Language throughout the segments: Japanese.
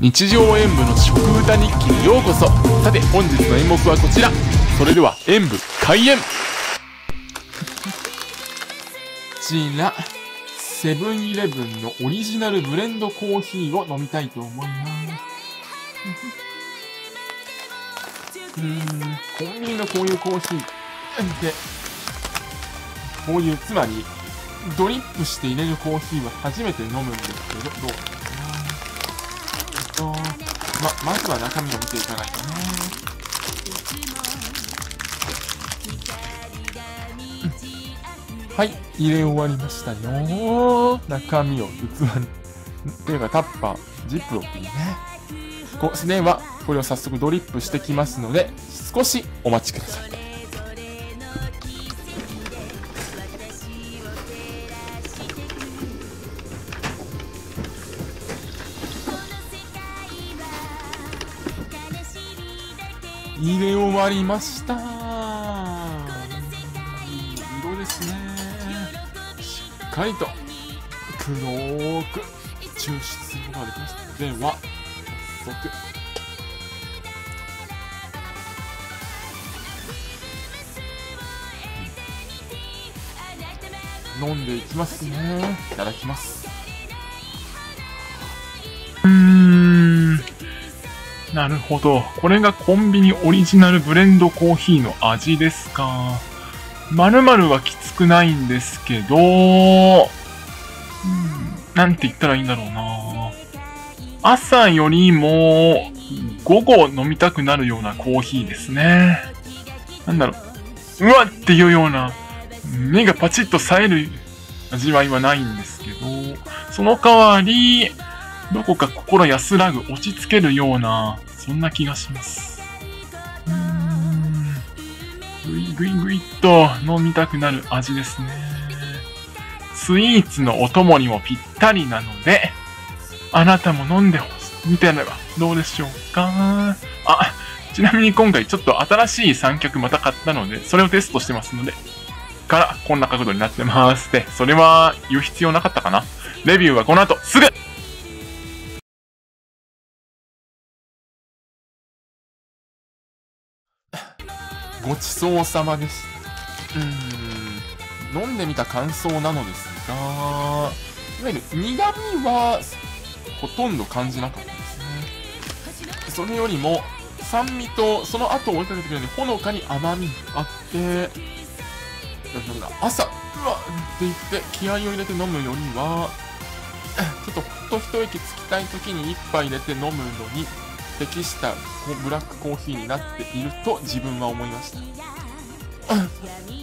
日常演舞の食歌日記にようこそ。さて本日の演目はこちら。それでは演舞開演。こちらセブンイレブンのオリジナルブレンドコーヒーを飲みたいと思います。コンビニのこういうコーヒーで、こういうつまりドリップして入れるコーヒーは初めて飲むんですけど、どうかな。まずは中身を見ていかないとね。はい、入れ終わりましたよ。中身を器に、というかタッパー、ジップロックにね。こうではこれを早速ドリップしてきますので、少しお待ちください。入れ終わりました。色ですね。しっかりと黒く抽出することができました。では早速飲んでいきますね。いただきます。なるほど。これがコンビニオリジナルブレンドコーヒーの味ですか。〇〇はきつくないんですけど、なんて言ったらいいんだろうな。朝よりも午後飲みたくなるようなコーヒーですね。なんだろう、うわっっていうような、目がパチッと冴える味わいはないんですけど、その代わり、どこか心安らぐ、落ち着けるような、そんな気がします。ぐいぐいぐいっと飲みたくなる味ですね。スイーツのお供にもぴったりなので、あなたも飲んでみてはどうでしょうか。あ、ちなみに今回ちょっと新しい三脚また買ったので、それをテストしてますので、からこんな角度になってます。で、それは言う必要なかったかな。レビューはこの後すぐ！ごちそうさまです。飲んでみた感想なのですが、いわゆる苦味はほとんど感じなかったですね。それよりも酸味とその後を追いかけてくるので、ほのかに甘みがあって、朝、うわって言って気合を入れて飲むよりは、ちょっとほっと一息つきたい時に一杯入れて飲むのに適したブラックコーヒーになっていると自分は思いました。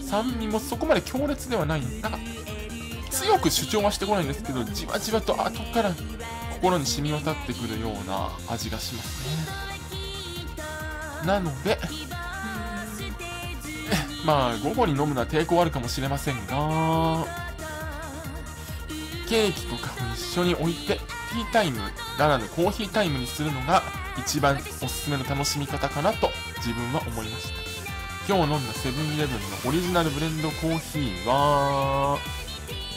酸味もそこまで強烈ではない。なんか強く主張はしてこないんですけど、じわじわと後から心に染み渡ってくるような味がしますね。なので、まあ午後に飲むのは抵抗あるかもしれませんが、ケーキとかを一緒に置いてティータイムならぬコーヒータイムにするのが一番おすすめの楽しみ方かなと自分は思いました。今日飲んだセブンイレブンのオリジナルブレンドコーヒーは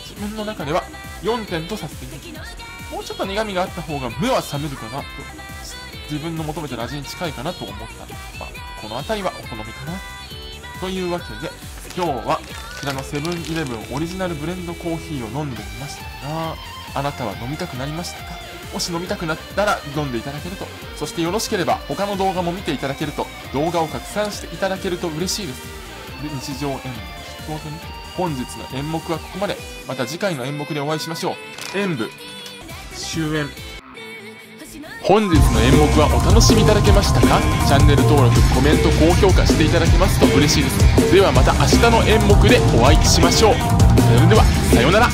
自分の中では4点とさせていただきます。もうちょっと苦味があった方が目は覚めるかなと、自分の求めてる味に近いかなと思ったので、まあ、この辺りはお好みかなというわけで、今日はこちらのセブンイレブンオリジナルブレンドコーヒーを飲んでみましたが、あなたは飲みたくなりましたか？もし飲みたくなったら飲んでいただけると、そしてよろしければ他の動画も見ていただけると、動画を拡散していただけると嬉しいです。で、日常演舞の筆頭となって本日の演目はここまで。また次回の演目でお会いしましょう。演舞終演。本日の演目はお楽しみいただけましたか？チャンネル登録、コメント、高評価していただけますと嬉しいです。ではまた明日の演目でお会いしましょう。それではさようなら。